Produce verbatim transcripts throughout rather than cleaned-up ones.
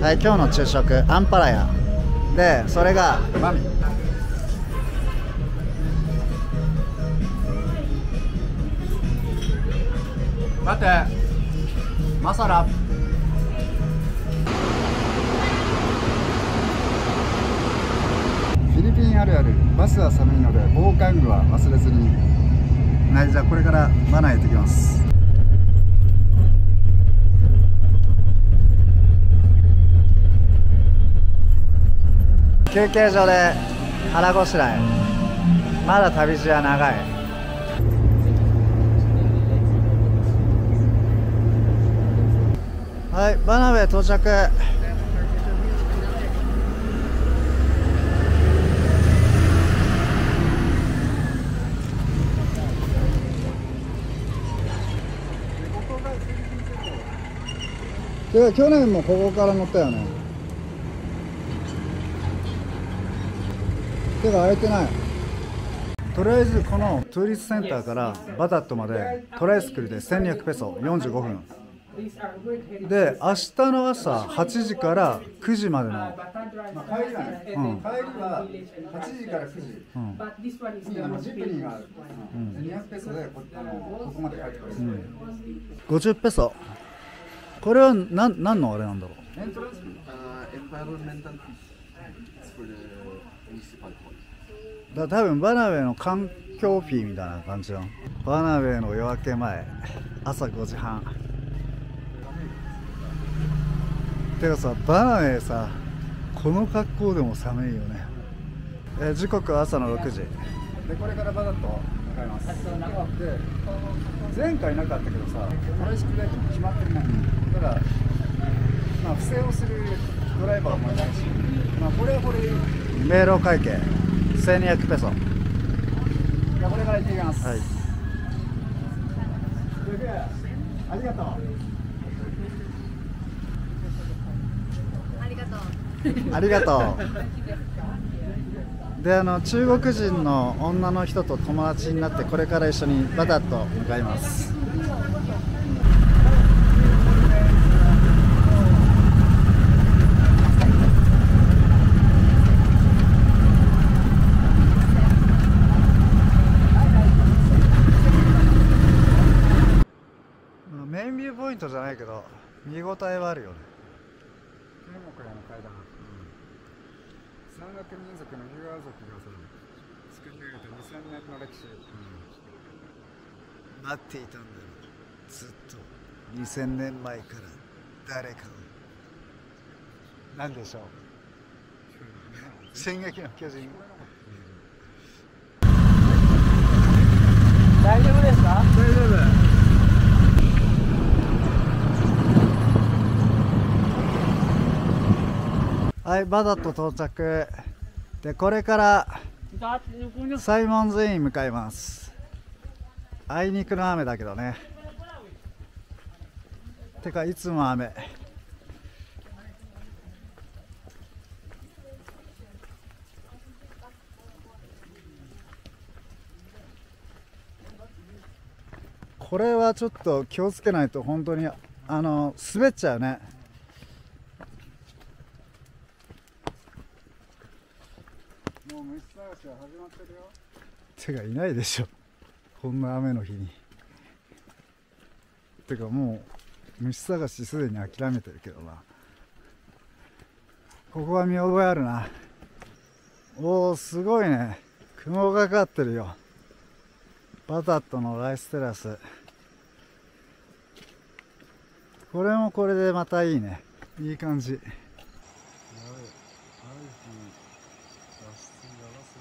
はい、今日の昼食アンパラヤで、それがマミ待てマサラ。フィリピンあるある、バスは寒いので防寒具は忘れずに。はい、じゃあこれからマナへ行ってきます。休憩所で腹ごしらえ。まだ旅路は長い。はい、バナベ到着。いや、去年もここから乗ったよね。手が空いてない。とりあえずこのトゥーリストセンターからバタットまでトライスクルでせんにひゃくペソよんじゅうごふんで、明日の朝はちじからくじまでの、まあ、帰りはね、うん、帰りははちじからくじ、うん、ジップニーがある、うん、にひゃくペソで こ, あのここまで帰ってくる、うん、ごじゅうペソ。これは 何, 何のあれなんだろう。エントランスエンバイロンメンタルピースだ、多分バナベの環境フィーみたいな感じの。バナベの夜明け前、朝ごじはん。てかさ、バナベさ、この格好でも寒いよね。え、時刻は朝のろくじで、これからバタッと向かいます。で、前回なかったけどさ、トライスクル決まってるね。だから、まあ、不正をするドライバーもいないし、まあ、これはこれ迷路会計せんにひゃくペソ。じゃこれから行ってきます。はい、ありがとうありがとうありがとう。で、あの中国人の女の人と友達になって、これから一緒にバタッと向かいます。ポイントじゃないけど見応えはあるよね。天目屋の階段、うん、山岳民族のユーアー族が作り上げたにせんねんの歴史、うん、待っていたんだろう、ずっとにせんねんまえから誰かを。何でしょう「進撃の巨人」大丈夫ですか？大丈夫。はい、バタット到着で、これからサイモンズインに向かいます。あいにくの雨だけどね。てかいつも雨。これはちょっと気をつけないと本当にあの滑っちゃうね。始まってるよ。てかいないでしょ、こんな雨の日に。てかもう虫探しすでに諦めてるけどな。ここは見覚えあるな。おお、すごいね、雲がかってるよ。バタットのライステラス、これもこれでまたいいね、いい感じ。やべえ、アイティー脱出やばすぎ。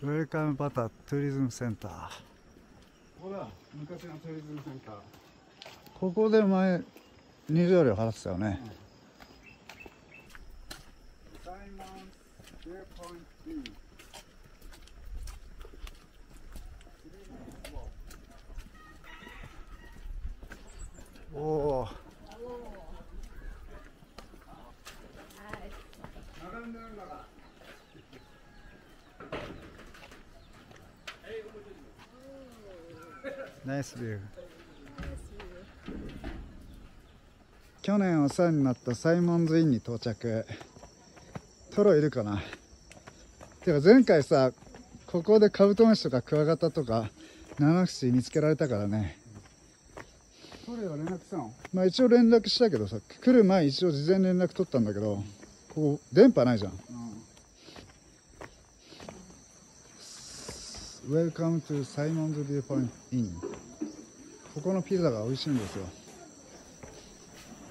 ウェルカムバターツーリズムセンター。ここだ、昔のツーリズムセンター。ここで前入場料払ってたよね。ダイモンズゼロポイントツー。おお。並んでるんだから。ナイスビュー。去年お世話になったサイモンズインに到着。トロいるかな。てか前回さ、ここでカブトムシとかクワガタとかナナフシ見つけられたからね。トロは連絡したの？まあ一応連絡したけどさ、来る前一応事前連絡取ったんだけど、ここ電波ないじゃん。ウェルカムトゥサイモンズビューポイントイン。ここのピザが美味しいんですよ。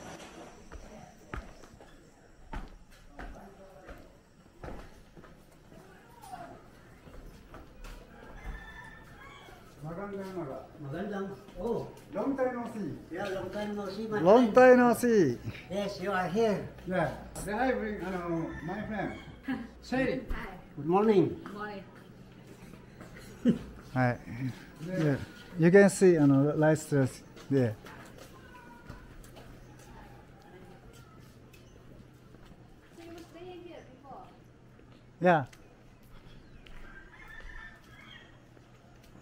ロンタイノーシー。Yeah, long time no see. Long time no see. Yes, you are here. Yeah. Then I bring, I don't know, my friend. Sherry. Good morning. Good morning. はい。で、You can see あのライスです。で、いや、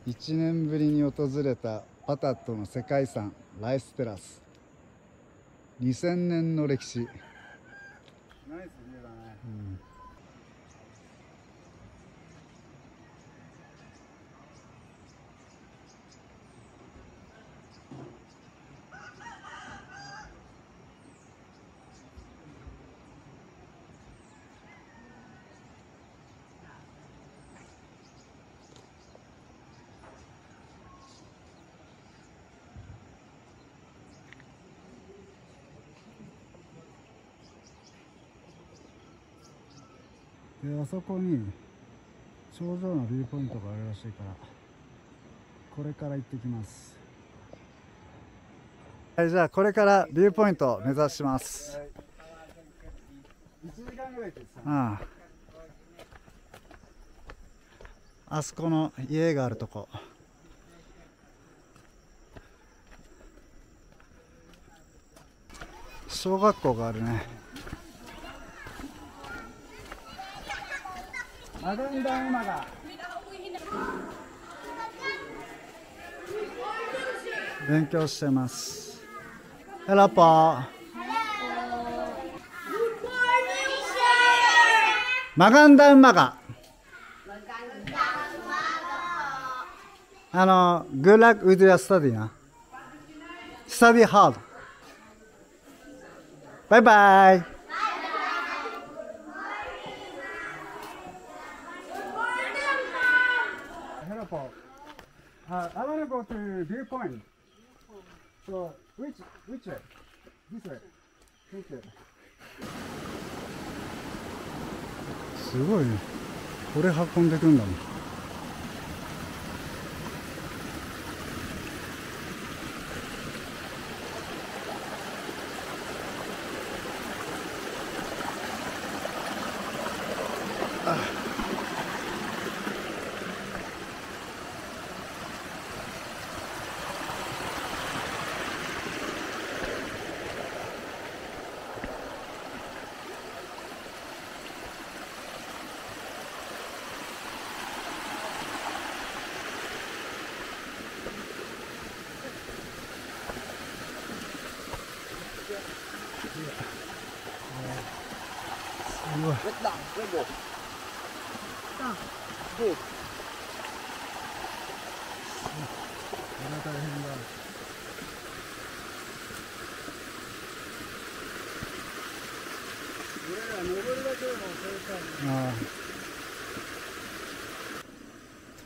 いちねんぶりに訪れたパタットの世界遺産ライステラス。にせんねんの歴史。ナイスビューだね。うん。で、あそこに頂上のビューポイントがあるらしいからこれから行ってきます。はい、じゃあこれからビューポイントを目指します。いちじかんぐらいですね。ああ、あそこの家があるとこ。小学校があるね。あるんだ馬が。勉強してます。ヘラポ。マガンダウマガ。あの、good luck with your study な。study hard。バイバイ。Uh, I want to go to viewpoint. So which which way? This way. This way. すごいね。これ運んでくんだもん。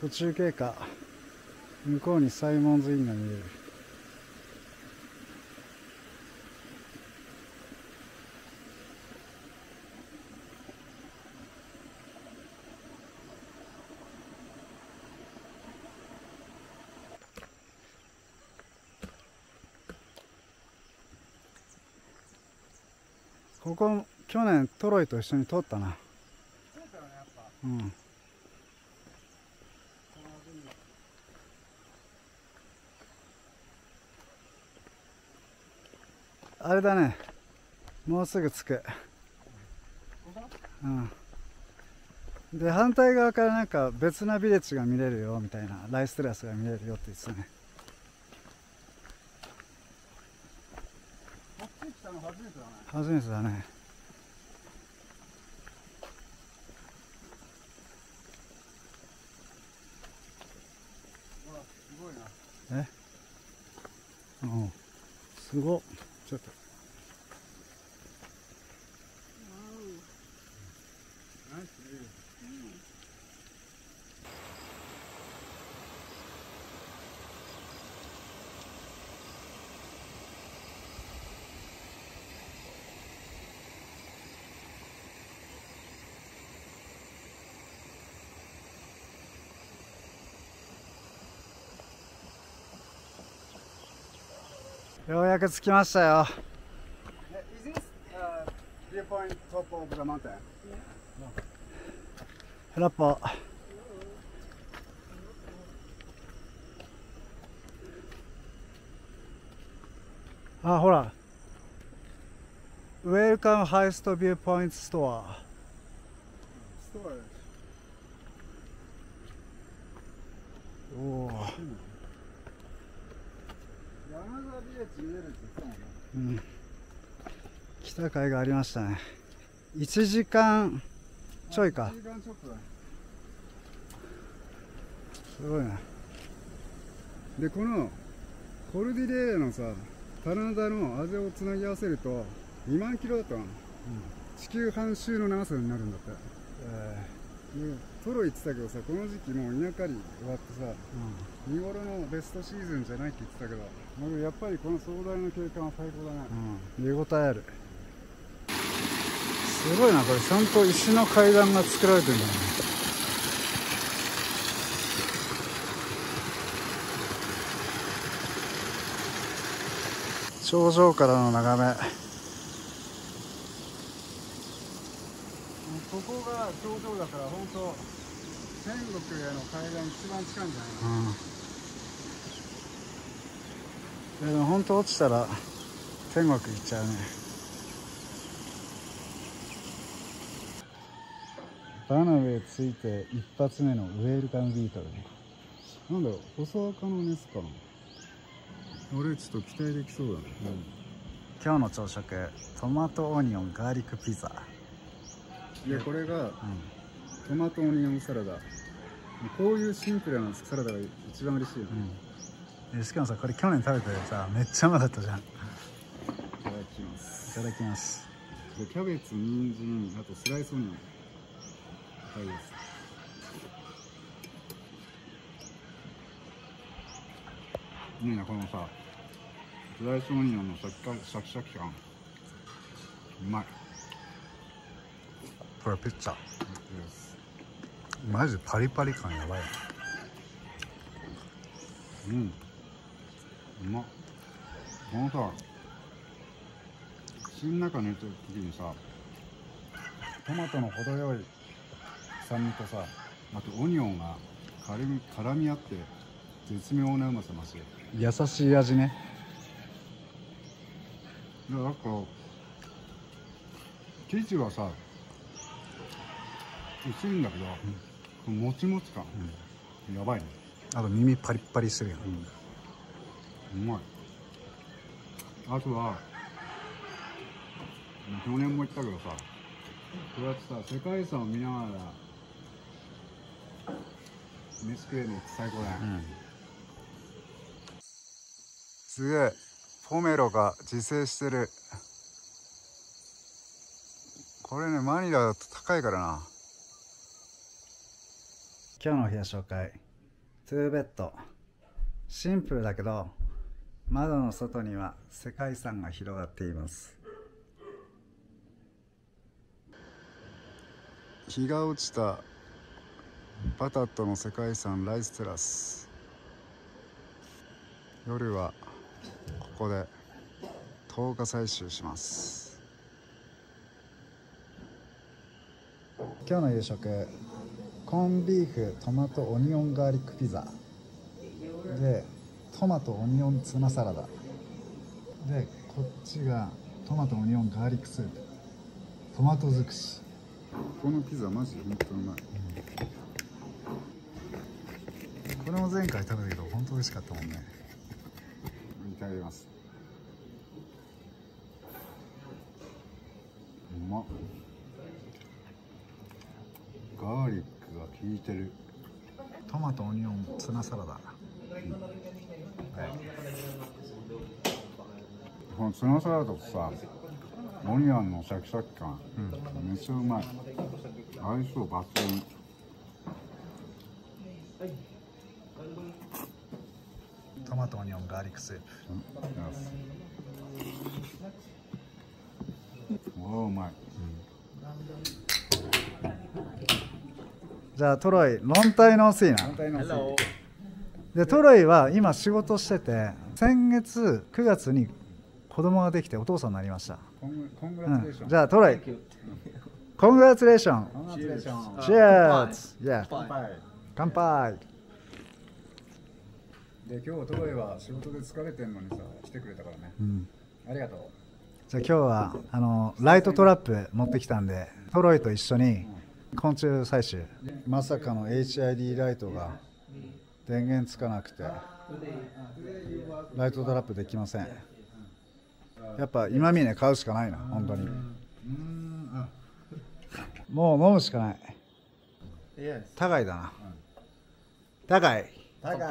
途中経過。向こうにサイモンズインが見える。ここ去年トロイと一緒に取ったな。取ったよね、やっぱ。うん、あれだね、もうすぐ着く。うん、で反対側からなんか別なビレッジが見れるよみたいな、ライステラスが見れるよって言ってたね。こっち来たの初めてだね。初めてだね。うわ、すごいな。え、うん、すごっ。ちょっとようやく着きましたよ。ヘラッポ。あ、ほら。ウェルカムハイストビューポイントストア。ストア。おお。うん、来た甲斐がありましたね。いちじかんちょいか。すごいな。でこのコルディレーラのさ、棚田のあぜをつなぎ合わせるとにまんキロだったの、うん、地球半周の長さになるんだって。えー、トロ言ってたけどさ、この時期もう稲刈り終わってさ、うん、見頃のベストシーズンじゃないって言ってたけど、やっぱりこの壮大な景観は最高だね。うん、見応えある。すごいな、これちゃんと石の階段が作られてるんだね。頂上からの眺め。ここが頂上だから本当天国への階段一番近いんじゃないかな。うん、でも本当落ちたら天国行っちゃうね。バナウェイついて一発目のウェルカムビートル、なんだろう、細垢のネスかな。俺ちょっと期待できそうだね。うん、今日の朝食、トマトオニオンガーリックピザで、これが、うん、トマトオニオンサラダ。こういうシンプルなサラダが一番嬉しいよね。うん、しかもさ、これ去年食べたやつさ、めっちゃうまかったじゃん。いただきます。いただきます。キャベツ、人参、あとスライスオニオン、はいです。いいな、このさスライスオニオンのシャキシャキシャキ感、うまい。これピッツァマジパリパリ感やばい。うん、うまっ。このさ、口の中に入れてる時にさ、トマトの程よい酸味とさ、あとオニオンが絡み、絡み合って絶妙なうまさ増す。優しい味ね。いや、なんか生地はさ薄いんだけど、うん、もちもち感、うん、やばいね。あと耳パリッパリしてるやん。うん、うまい。あとは去年も言ったけどさ、こうやってさ世界遺産を見ながら飯食えるの最高だね。うん、すげえ、ポメロが自生してる。これね、マニラだと高いからな。今日の部屋紹介、ツーベッド。シンプルだけど窓の外には世界遺産が広がっています。日が落ちたバタットの世界遺産ライステラス、夜はここで灯火採集します。今日の夕食コンビーフトマトオニオンガーリックピザでトマトオニオンツナサラダで、こっちがトマトオニオンガーリックスープトマト尽くし。このピザマジで本当にうまい、うん、これも前回食べたけど本当美味しかったもんね。いただきます。うまっ。ガーリックが効いてる。トマトオニオンツナサラダ、うんはい、このツナサラダとさオニオンのシャキシャキ感、うん、めっちゃうまい。相性抜群。トマトオニオンガーリックスープ、うん、おーうまい、うん、じゃあトロイロンタイノースイナで、トロイは今仕事してて先月くがつに子供ができてお父さんになりました。うん、じゃあトロイ、コングラチュレーション、チェーズ、乾杯。で今日トロイは仕事で疲れてんのにさ来てくれたからね。うん、ありがとう。じゃあ今日はあのライトトラップ持ってきたんでトロイと一緒に昆虫採集。まさかの エイチアイディー ライトが電源つかなくてライトトラップできません。やっぱ今峰買うしかないな、本当に。もう飲むしかない。高いだな。高い。乾杯。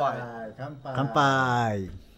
乾杯。